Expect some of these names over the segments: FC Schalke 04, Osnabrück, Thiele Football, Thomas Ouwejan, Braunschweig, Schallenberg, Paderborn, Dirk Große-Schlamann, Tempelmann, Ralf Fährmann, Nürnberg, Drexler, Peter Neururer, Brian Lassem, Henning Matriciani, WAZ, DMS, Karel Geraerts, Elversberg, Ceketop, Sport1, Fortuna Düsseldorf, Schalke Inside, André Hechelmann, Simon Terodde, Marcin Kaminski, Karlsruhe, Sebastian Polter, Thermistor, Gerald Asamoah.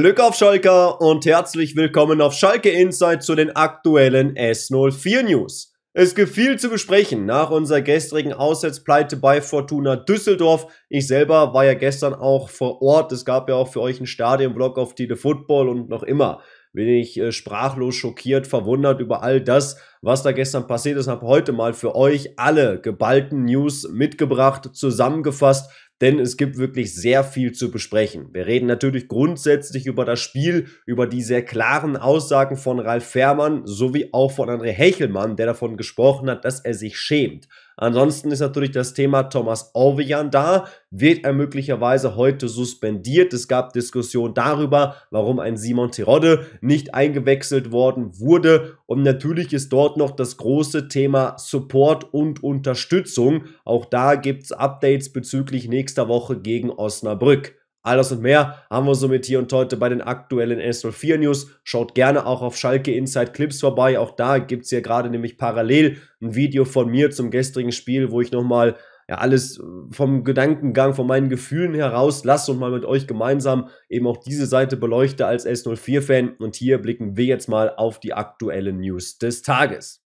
Glück auf Schalker und herzlich willkommen auf Schalke Inside zu den aktuellen S04 News. Es gibt viel zu besprechen nach unserer gestrigen Auswärtspleite bei Fortuna Düsseldorf. Ich selber war ja gestern auch vor Ort. Es gab ja auch für euch einen Stadionvlog auf Thiele Football und noch immer bin ich sprachlos schockiert, verwundert über all das, was da gestern passiert ist. Habe heute mal für euch alle geballten News mitgebracht, zusammengefasst. Denn es gibt wirklich sehr viel zu besprechen. Wir reden natürlich grundsätzlich über das Spiel, über die sehr klaren Aussagen von Ralf Fährmann sowie auch von André Hechelmann, der davon gesprochen hat, dass er sich schämt. Ansonsten ist natürlich das Thema Thomas Ouwejan da. Wird er möglicherweise heute suspendiert? Es gab Diskussionen darüber, warum ein Simon Terodde nicht eingewechselt worden wurde. Und natürlich ist dort noch das große Thema Support und Unterstützung. Auch da gibt es Updates bezüglich nächster Woche gegen Osnabrück. All das und mehr haben wir somit hier und heute bei den aktuellen S04 News. Schaut gerne auch auf Schalke Inside Clips vorbei. Auch da gibt es ja gerade nämlich parallel ein Video von mir zum gestrigen Spiel, wo ich nochmal alles vom Gedankengang, von meinen Gefühlen heraus lasse und mal mit euch gemeinsam eben auch diese Seite beleuchte als S04-Fan. Und hier blicken wir jetzt mal auf die aktuellen News des Tages.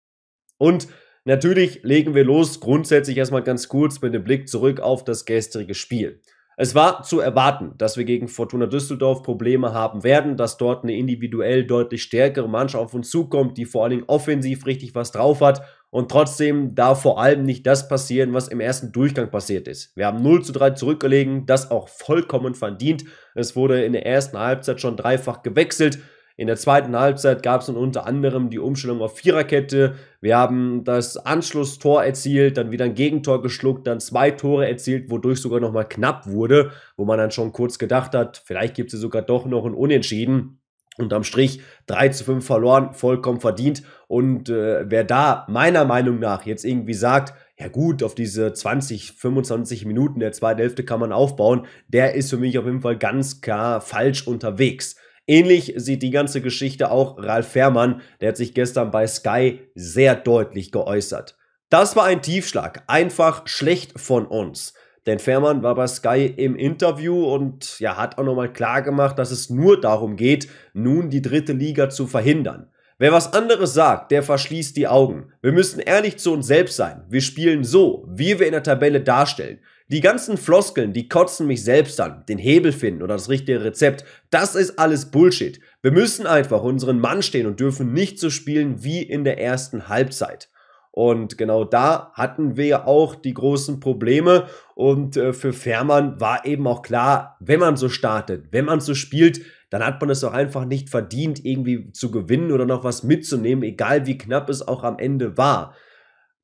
Und natürlich legen wir los, grundsätzlich erstmal ganz kurz mit dem Blick zurück auf das gestrige Spiel. Es war zu erwarten, dass wir gegen Fortuna Düsseldorf Probleme haben werden, dass dort eine individuell deutlich stärkere Mannschaft auf uns zukommt, die vor allen Dingen offensiv richtig was drauf hat und trotzdem darf vor allem nicht das passieren, was im ersten Durchgang passiert ist. Wir haben 0:3 zurückgelegen, das auch vollkommen verdient. Es wurde in der ersten Halbzeit schon dreifach gewechselt. In der zweiten Halbzeit gab es unter anderem die Umstellung auf Viererkette. Wir haben das Anschlusstor erzielt, dann wieder ein Gegentor geschluckt, dann 2 Tore erzielt, wodurch sogar nochmal knapp wurde, wo man dann schon kurz gedacht hat, vielleicht gibt es sogar doch noch ein Unentschieden. Unterm Strich 3:5 verloren, vollkommen verdient. Und wer da meiner Meinung nach jetzt irgendwie sagt, ja gut, auf diese 20, 25 Minuten der zweiten Hälfte kann man aufbauen, der ist für mich auf jeden Fall ganz klar falsch unterwegs. Ähnlich sieht die ganze Geschichte auch Ralf Fährmann, der hat sich gestern bei Sky sehr deutlich geäußert. Das war ein Tiefschlag, einfach schlecht von uns. Denn Fährmann war bei Sky im Interview und hat auch nochmal klargemacht, dass es nur darum geht, nun die dritte Liga zu verhindern. Wer was anderes sagt, der verschließt die Augen. Wir müssen ehrlich zu uns selbst sein. Wir spielen so, wie wir in der Tabelle darstellen. Die ganzen Floskeln, die kotzen mich selbst an. Den Hebel finden oder das richtige Rezept, das ist alles Bullshit. Wir müssen einfach unseren Mann stehen und dürfen nicht so spielen wie in der ersten Halbzeit. Und genau da hatten wir ja auch die großen Probleme. Und für Fährmann war eben auch klar, wenn man so startet, wenn man so spielt, dann hat man es auch einfach nicht verdient, irgendwie zu gewinnen oder noch was mitzunehmen, egal wie knapp es auch am Ende war.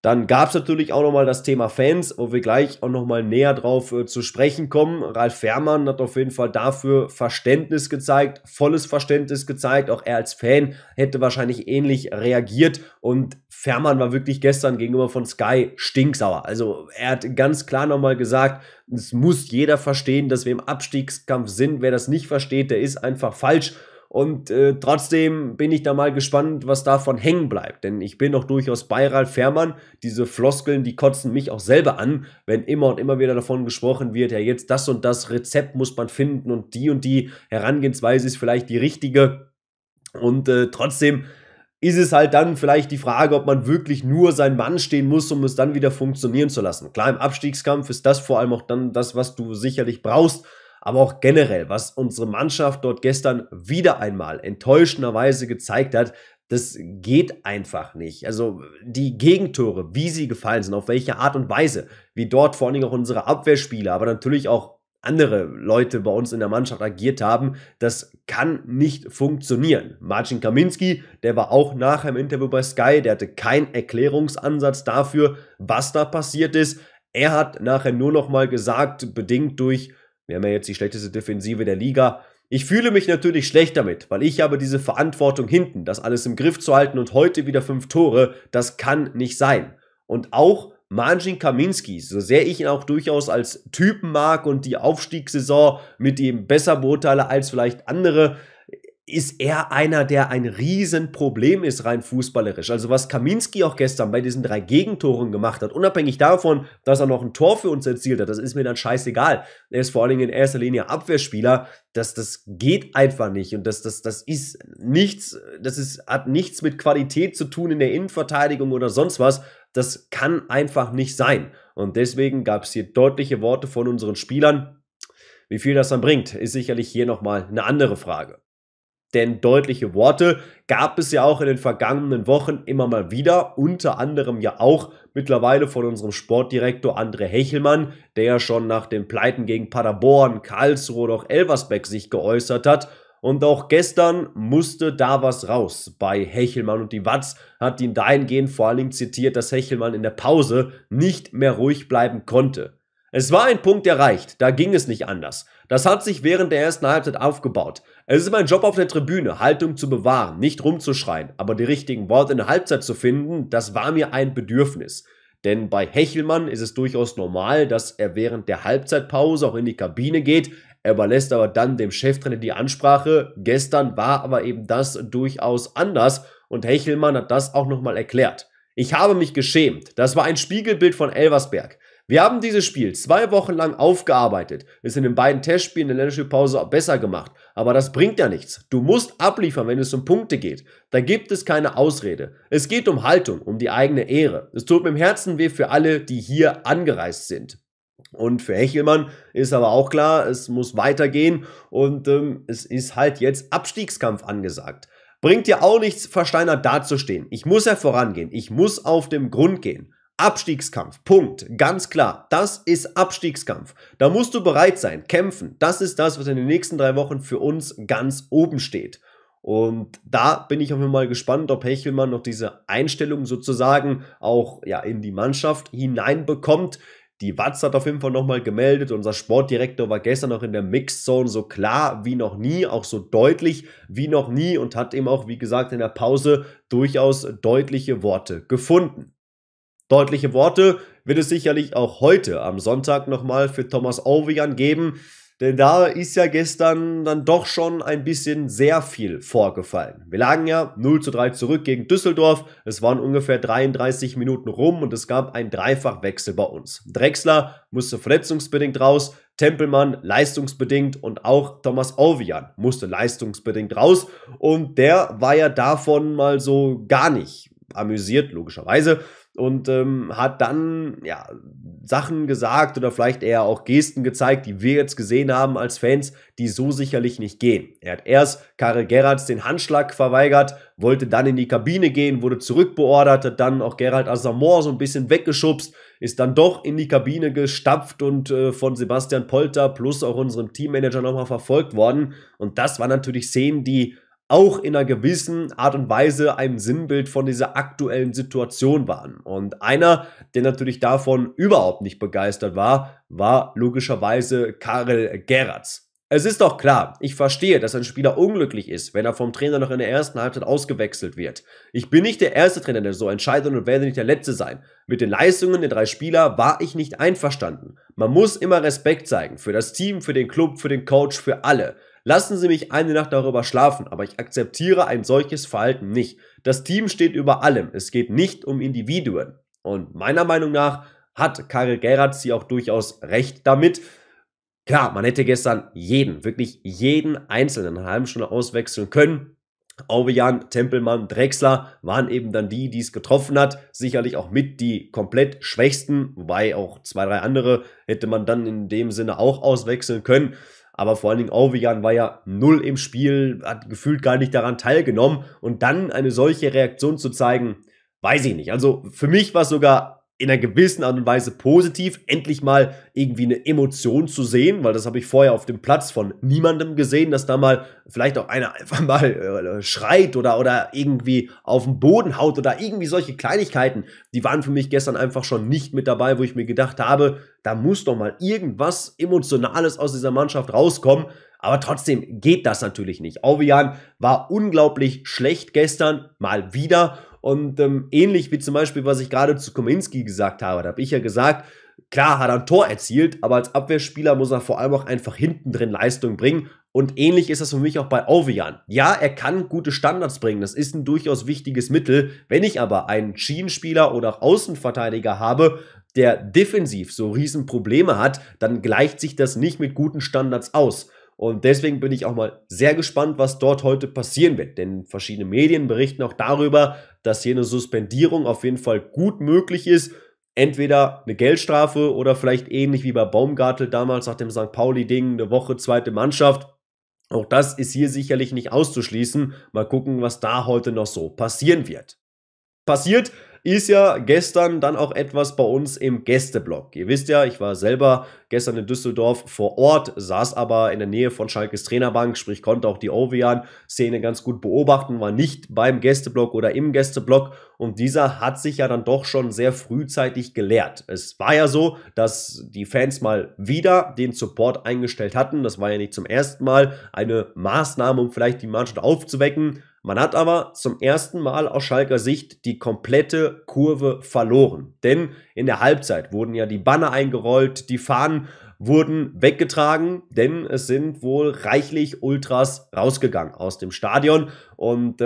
Dann gab es natürlich auch nochmal das Thema Fans, wo wir gleich auch nochmal näher drauf zu sprechen kommen. Ralf Fährmann hat auf jeden Fall dafür Verständnis gezeigt, volles Verständnis gezeigt. Auch er als Fan hätte wahrscheinlich ähnlich reagiert. Und Fährmann war wirklich gestern gegenüber von Sky stinksauer. Also er hat ganz klar nochmal gesagt, es muss jeder verstehen, dass wir im Abstiegskampf sind. Wer das nicht versteht, der ist einfach falsch. Und trotzdem bin ich da mal gespannt, was davon hängen bleibt. Denn ich bin doch durchaus bei Ralf Fährmann. Diese Floskeln, die kotzen mich auch selber an, wenn immer und immer wieder davon gesprochen wird, ja jetzt das und das Rezept muss man finden und die Herangehensweise ist vielleicht die richtige. Und trotzdem ist es halt dann vielleicht die Frage, ob man wirklich nur sein Mann stehen muss, um es dann wieder funktionieren zu lassen. Klar, im Abstiegskampf ist das vor allem auch dann das, was du sicherlich brauchst. Aber auch generell, was unsere Mannschaft dort gestern wieder einmal enttäuschenderweise gezeigt hat, das geht einfach nicht. Also die Gegentore, wie sie gefallen sind, auf welche Art und Weise, wie dort vor allen Dingen auch unsere Abwehrspieler, aber natürlich auch andere Leute bei uns in der Mannschaft agiert haben, das kann nicht funktionieren. Marcin Kaminski, der war auch nachher im Interview bei Sky, der hatte keinen Erklärungsansatz dafür, was da passiert ist. Er hat nachher nur noch mal gesagt, bedingt durch, wir haben ja jetzt die schlechteste Defensive der Liga. Ich fühle mich natürlich schlecht damit, weil ich habe diese Verantwortung hinten, das alles im Griff zu halten und heute wieder 5 Tore, das kann nicht sein. Und auch Marcin Kaminski, so sehr ich ihn auch durchaus als Typen mag und die Aufstiegssaison mit ihm besser beurteile als vielleicht andere, ist er einer, der ein Riesenproblem ist, rein fußballerisch. Also was Kaminski auch gestern bei diesen 3 Gegentoren gemacht hat, unabhängig davon, dass er noch ein Tor für uns erzielt hat, das ist mir dann scheißegal. Er ist vor allen Dingen in erster Linie Abwehrspieler, das geht einfach nicht. Und das ist nichts, hat nichts mit Qualität zu tun in der Innenverteidigung oder sonst was. Das kann einfach nicht sein. Und deswegen gab es hier deutliche Worte von unseren Spielern. Wie viel das dann bringt, ist sicherlich hier nochmal eine andere Frage. Denn deutliche Worte gab es ja auch in den vergangenen Wochen immer mal wieder, unter anderem ja auch mittlerweile von unserem Sportdirektor André Hechelmann, der ja schon nach den Pleiten gegen Paderborn, Karlsruhe oder auch Elversberg sich geäußert hat. Und auch gestern musste da was raus bei Hechelmann, und die Watz hat ihn dahingehend vor allen Dingen zitiert, dass Hechelmann in der Pause nicht mehr ruhig bleiben konnte. Es war ein Punkt erreicht, da ging es nicht anders. Das hat sich während der ersten Halbzeit aufgebaut. Es ist mein Job auf der Tribüne, Haltung zu bewahren, nicht rumzuschreien, aber die richtigen Worte in der Halbzeit zu finden, das war mir ein Bedürfnis. Denn bei Hechelmann ist es durchaus normal, dass er während der Halbzeitpause auch in die Kabine geht. Er überlässt aber dann dem Cheftrainer die Ansprache. Gestern war aber eben das durchaus anders, und Hechelmann hat das auch nochmal erklärt. Ich habe mich geschämt. Das war ein Spiegelbild von Elversberg. Wir haben dieses Spiel 2 Wochen lang aufgearbeitet, es in den beiden Testspielen in der Länderspielpause besser gemacht, aber das bringt ja nichts. Du musst abliefern, wenn es um Punkte geht. Da gibt es keine Ausrede. Es geht um Haltung, um die eigene Ehre. Es tut mir im Herzen weh für alle, die hier angereist sind. Und für Hechelmann ist aber auch klar, es muss weitergehen, und es ist halt jetzt Abstiegskampf angesagt. Bringt ja auch nichts, versteinert dazustehen. Ich muss ja vorangehen, ich muss auf den Grund gehen. Abstiegskampf, Punkt, ganz klar, das ist Abstiegskampf. Da musst du bereit sein, kämpfen. Das ist das, was in den nächsten 3 Wochen für uns ganz oben steht. Und da bin ich auch mal gespannt, ob Hechelmann noch diese Einstellung sozusagen auch ja, in die Mannschaft hineinbekommt. Die Watz hat auf jeden Fall nochmal gemeldet, unser Sportdirektor war gestern noch in der Mixzone, so klar wie noch nie, auch so deutlich wie noch nie, und hat eben auch, wie gesagt, in der Pause durchaus deutliche Worte gefunden. Deutliche Worte wird es sicherlich auch heute am Sonntag nochmal für Thomas Ouwejan geben, denn da ist ja gestern dann doch schon ein bisschen sehr viel vorgefallen. Wir lagen ja 0:3 zurück gegen Düsseldorf, es waren ungefähr 33 Minuten rum und es gab einen Dreifachwechsel bei uns. Drexler musste verletzungsbedingt raus, Tempelmann leistungsbedingt und auch Thomas Ouwejan musste leistungsbedingt raus, und der war ja davon mal so gar nicht amüsiert, logischerweise. Und hat dann ja Sachen gesagt oder vielleicht eher auch Gesten gezeigt, die wir jetzt gesehen haben als Fans, die so sicherlich nicht gehen. Er hat erst Karel Geraerts den Handschlag verweigert, wollte dann in die Kabine gehen, wurde zurückbeordert, hat dann auch Gerald Asamoah so ein bisschen weggeschubst, ist dann doch in die Kabine gestapft und von Sebastian Polter plus auch unserem Teammanager nochmal verfolgt worden. Und das waren natürlich Szenen, die auch in einer gewissen Art und Weise ein Sinnbild von dieser aktuellen Situation waren. Und einer, der natürlich davon überhaupt nicht begeistert war, war logischerweise Karel Geraerts. Es ist doch klar, ich verstehe, dass ein Spieler unglücklich ist, wenn er vom Trainer noch in der ersten Halbzeit ausgewechselt wird. Ich bin nicht der erste Trainer, der so entscheidet, und werde nicht der letzte sein. Mit den Leistungen der 3 Spieler war ich nicht einverstanden. Man muss immer Respekt zeigen für das Team, für den Club, für den Coach, für alle. Lassen Sie mich eine Nacht darüber schlafen, aber ich akzeptiere ein solches Verhalten nicht. Das Team steht über allem, es geht nicht um Individuen. Und meiner Meinung nach hat Karel Geraerts hier auch durchaus recht damit. Klar, man hätte gestern jeden, wirklich jeden Einzelnen eine halbe Stunde auswechseln können. Ouwejan, Tempelmann, Drexler waren eben dann die es getroffen hat. Sicherlich auch mit die komplett Schwächsten, wobei auch 2, 3 andere hätte man dann in dem Sinne auch auswechseln können. Aber vor allen Dingen Ouwejan war ja null im Spiel, hat gefühlt gar nicht daran teilgenommen. Und dann eine solche Reaktion zu zeigen, weiß ich nicht. Also für mich war es sogar in einer gewissen Art und Weise positiv, endlich mal irgendwie eine Emotion zu sehen, weil das habe ich vorher auf dem Platz von niemandem gesehen, dass da mal vielleicht auch einer einfach mal schreit oder irgendwie auf den Boden haut oder irgendwie solche Kleinigkeiten, die waren für mich gestern einfach schon nicht mit dabei, wo ich mir gedacht habe, da muss doch mal irgendwas Emotionales aus dieser Mannschaft rauskommen. Aber trotzdem geht das natürlich nicht. Ouwejan war unglaublich schlecht gestern, mal wieder. Und ähnlich wie zum Beispiel, was ich gerade zu Kaminski gesagt habe, da habe ich ja gesagt, Klar hat er ein Tor erzielt, aber als Abwehrspieler muss er vor allem auch einfach hinten drin Leistung bringen. Und ähnlich ist das für mich auch bei Ouwejan. Ja, er kann gute Standards bringen, das ist ein durchaus wichtiges Mittel. Wenn ich aber einen Schienenspieler oder auch Außenverteidiger habe, der defensiv so riesen Probleme hat, dann gleicht sich das nicht mit guten Standards aus. Und deswegen bin ich auch mal sehr gespannt, was dort heute passieren wird. Denn verschiedene Medien berichten auch darüber, dass hier eine Suspendierung auf jeden Fall gut möglich ist. Entweder eine Geldstrafe oder vielleicht ähnlich wie bei Baumgartel damals nach dem St. Pauli-Ding, eine Woche zweite Mannschaft. Auch das ist hier sicherlich nicht auszuschließen. Mal gucken, was da heute noch so passieren wird. Passiert ist ja gestern dann auch etwas bei uns im Gästeblock. Ihr wisst ja, ich war selber gestern in Düsseldorf vor Ort, saß aber in der Nähe von Schalkes Trainerbank, sprich konnte auch die Ouwejan-Szene ganz gut beobachten, war nicht beim Gästeblock oder im Gästeblock und dieser hat sich ja dann doch schon sehr frühzeitig geleert. Es war ja so, dass die Fans mal wieder den Support eingestellt hatten, das war ja nicht zum ersten Mal eine Maßnahme, um vielleicht die Mannschaft aufzuwecken. Man hat aber zum ersten Mal aus Schalker Sicht die komplette Kurve verloren. Denn in der Halbzeit wurden ja die Banner eingerollt, die Fahnen wurden weggetragen, denn es sind wohl reichlich Ultras rausgegangen aus dem Stadion. Und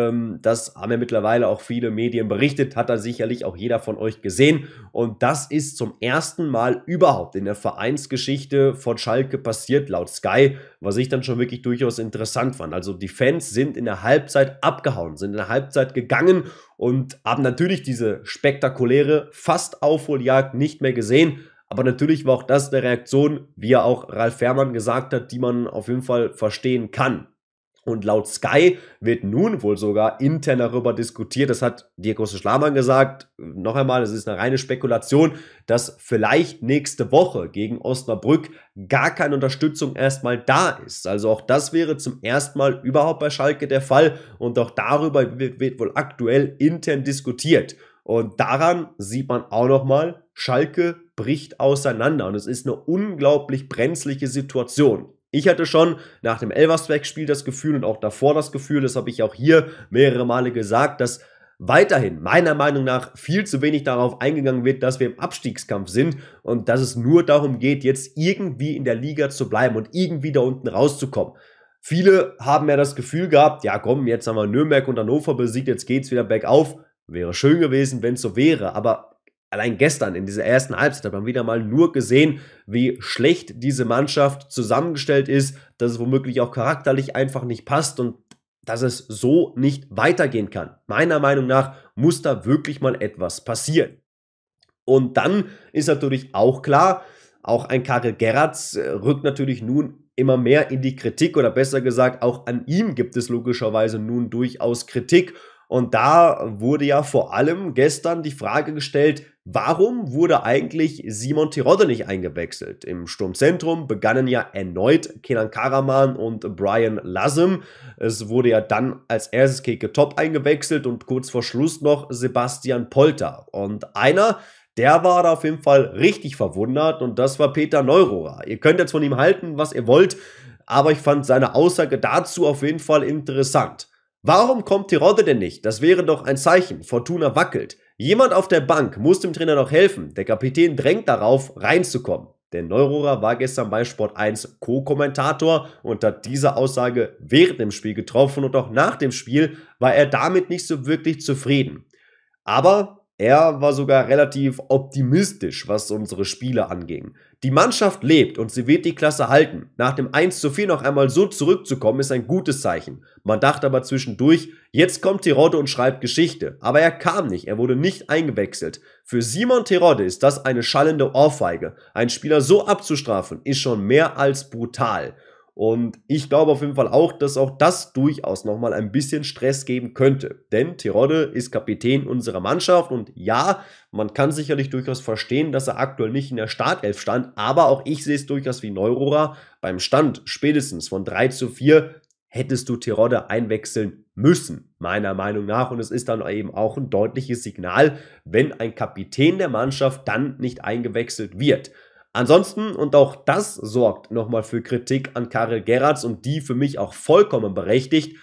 das haben ja mittlerweile auch viele Medien berichtet, hat da sicherlich auch jeder von euch gesehen. Und das ist zum ersten Mal überhaupt in der Vereinsgeschichte von Schalke passiert, laut Sky, was ich dann schon wirklich durchaus interessant fand. Also die Fans sind in der Halbzeit abgehauen, sind in der Halbzeit gegangen und haben natürlich diese spektakuläre Fast-Aufholjagd nicht mehr gesehen. Aber natürlich war auch das eine Reaktion, wie ja auch Ralf Fährmann gesagt hat, die man auf jeden Fall verstehen kann. Und laut Sky wird nun wohl sogar intern darüber diskutiert, das hat Dirk Große-Schlamann gesagt, noch einmal, es ist eine reine Spekulation, dass vielleicht nächste Woche gegen Osnabrück gar keine Unterstützung erstmal da ist. Also auch das wäre zum ersten Mal überhaupt bei Schalke der Fall und auch darüber wird wohl aktuell intern diskutiert. Und daran sieht man auch nochmal, Schalke bricht auseinander und es ist eine unglaublich brenzliche Situation. Ich hatte schon nach dem Elversberg-Spiel das Gefühl und auch davor das Gefühl, das habe ich auch hier mehrere Male gesagt, dass weiterhin meiner Meinung nach viel zu wenig darauf eingegangen wird, dass wir im Abstiegskampf sind und dass es nur darum geht, jetzt irgendwie in der Liga zu bleiben und irgendwie da unten rauszukommen. Viele haben ja das Gefühl gehabt, ja komm, jetzt haben wir Nürnberg und Hannover besiegt, jetzt geht's wieder bergauf. Wäre schön gewesen, wenn es so wäre, aber allein gestern in dieser ersten Halbzeit hat man wieder mal nur gesehen, wie schlecht diese Mannschaft zusammengestellt ist, dass es womöglich auch charakterlich einfach nicht passt und dass es so nicht weitergehen kann. Meiner Meinung nach muss da wirklich mal etwas passieren. Und dann ist natürlich auch klar, auch ein Karel Geraerts rückt natürlich nun immer mehr in die Kritik oder besser gesagt, auch an ihm gibt es logischerweise nun durchaus Kritik. Und da wurde ja vor allem gestern die Frage gestellt, warum wurde eigentlich Simon Terodde nicht eingewechselt? Im Sturmzentrum begannen ja erneut Kenan Karaman und Brian Lassem. Es wurde ja dann als erstes Ceketop eingewechselt und kurz vor Schluss noch Sebastian Polter. Und einer, der war da auf jeden Fall richtig verwundert und das war Peter Neururer. Ihr könnt jetzt von ihm halten, was ihr wollt, aber ich fand seine Aussage dazu auf jeden Fall interessant. Warum kommt Terodde denn nicht? Das wäre doch ein Zeichen. Fortuna wackelt. Jemand auf der Bank muss dem Trainer noch helfen. Der Kapitän drängt darauf, reinzukommen. Der Neururer war gestern bei Sport 1 Co-Kommentator und hat diese Aussage während dem Spiel getroffen und auch nach dem Spiel war er damit nicht so wirklich zufrieden. Aber er war sogar relativ optimistisch, was unsere Spiele anging. Die Mannschaft lebt und sie wird die Klasse halten. Nach dem 1:4 noch einmal so zurückzukommen, ist ein gutes Zeichen. Man dachte aber zwischendurch, jetzt kommt Terodde und schreibt Geschichte. Aber er kam nicht, er wurde nicht eingewechselt. Für Simon Terodde ist das eine schallende Ohrfeige. Einen Spieler so abzustrafen, ist schon mehr als brutal. Und ich glaube auf jeden Fall auch, dass auch das durchaus nochmal ein bisschen Stress geben könnte. Denn Terodde ist Kapitän unserer Mannschaft und ja, man kann sicherlich durchaus verstehen, dass er aktuell nicht in der Startelf stand, aber auch ich sehe es durchaus wie Neururer. Beim Stand spätestens von 3:4 hättest du Terodde einwechseln müssen, meiner Meinung nach. Und es ist dann eben auch ein deutliches Signal, wenn ein Kapitän der Mannschaft dann nicht eingewechselt wird. Ansonsten, und auch das sorgt nochmal für Kritik an Karel Geraerts und die für mich auch vollkommen berechtigt,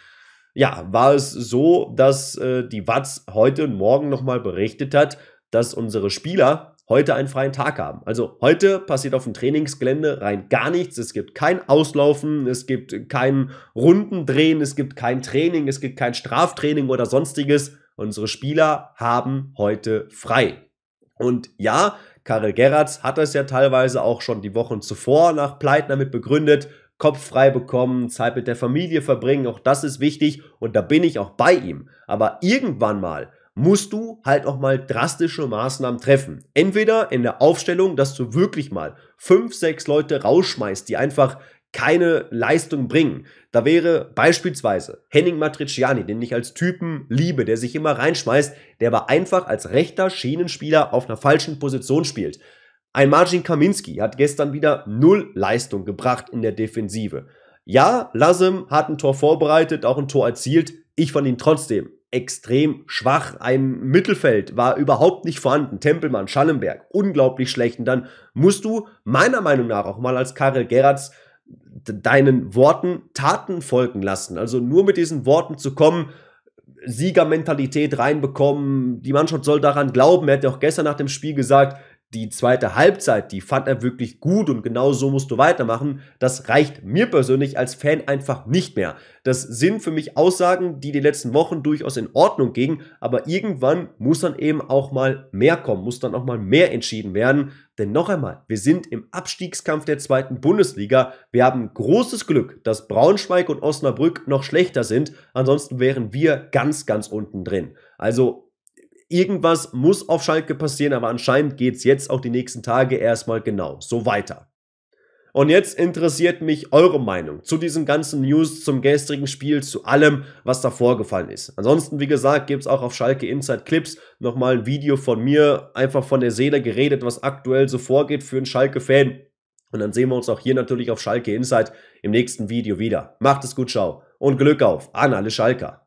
ja, war es so, dass die WAZ heute und morgen nochmal berichtet hat, dass unsere Spieler heute einen freien Tag haben. Also heute passiert auf dem Trainingsgelände rein gar nichts. Es gibt kein Auslaufen, es gibt kein Rundendrehen, es gibt kein Training, es gibt kein Straftraining oder sonstiges. Unsere Spieler haben heute frei. Und ja, Karel Geraerts hat das ja teilweise auch schon die Wochen zuvor nach Pleiten damit begründet, Kopf frei bekommen, Zeit mit der Familie verbringen, auch das ist wichtig und da bin ich auch bei ihm. Aber irgendwann mal musst du halt auch mal drastische Maßnahmen treffen. Entweder in der Aufstellung, dass du wirklich mal 5, 6 Leute rausschmeißt, die einfach keine Leistung bringen. Da wäre beispielsweise Henning Matriciani, den ich als Typen liebe, der sich immer reinschmeißt, der aber einfach als rechter Schienenspieler auf einer falschen Position spielt. Ein Marcin Kaminski hat gestern wieder 0 Leistung gebracht in der Defensive. Ja, Lassem hat ein Tor vorbereitet, auch ein Tor erzielt. Ich fand ihn trotzdem extrem schwach. Ein Mittelfeld war überhaupt nicht vorhanden. Tempelmann, Schallenberg, unglaublich schlecht. Und dann musst du meiner Meinung nach auch mal als Karel Geraerts deinen Worten Taten folgen lassen. Also nur mit diesen Worten zu kommen, Siegermentalität reinbekommen, die Mannschaft soll daran glauben. Er hat ja auch gestern nach dem Spiel gesagt, die zweite Halbzeit, die fand er wirklich gut und genau so musst du weitermachen. Das reicht mir persönlich als Fan einfach nicht mehr. Das sind für mich Aussagen, die letzten Wochen durchaus in Ordnung gingen, aber irgendwann muss dann eben auch mal mehr kommen, muss dann auch mal mehr entschieden werden. Denn noch einmal, wir sind im Abstiegskampf der zweiten Bundesliga. Wir haben großes Glück, dass Braunschweig und Osnabrück noch schlechter sind. Ansonsten wären wir ganz, ganz unten drin. Also irgendwas muss auf Schalke passieren, aber anscheinend geht es jetzt auch die nächsten Tage erstmal genau so weiter. Und jetzt interessiert mich eure Meinung zu diesen ganzen News, zum gestrigen Spiel, zu allem, was da vorgefallen ist. Ansonsten, wie gesagt, gibt es auch auf Schalke Inside Clips nochmal ein Video von mir, einfach von der Seele geredet, was aktuell so vorgeht für einen Schalke-Fan. Und dann sehen wir uns auch hier natürlich auf Schalke Inside im nächsten Video wieder. Macht es gut, ciao und Glück auf an alle Schalker.